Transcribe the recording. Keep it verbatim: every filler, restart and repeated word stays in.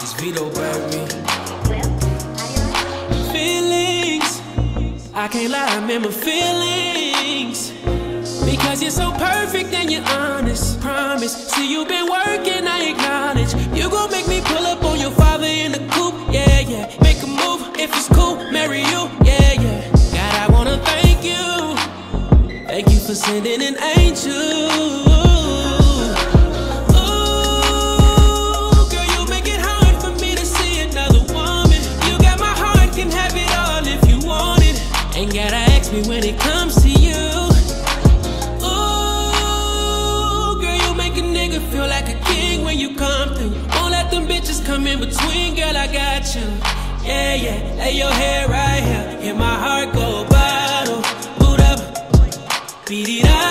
It's Vito, baby. Feelings, I can't lie, I remember feelings. Because you're so perfect and you're honest. Promise, see you've been working, I acknowledge. You gon' make me pull up on your father in the coupe, yeah, yeah. Make a move, if it's cool, marry you, yeah, yeah. God, I wanna thank you. Thank you for sending an angel. Ain't gotta ask me when it comes to you. Ooh, girl, you make a nigga feel like a king when you come through. Won't let them bitches come in between, girl, I got you. Yeah, yeah, lay your hair right here. Hear my heart go bottle, boot up, beat it up.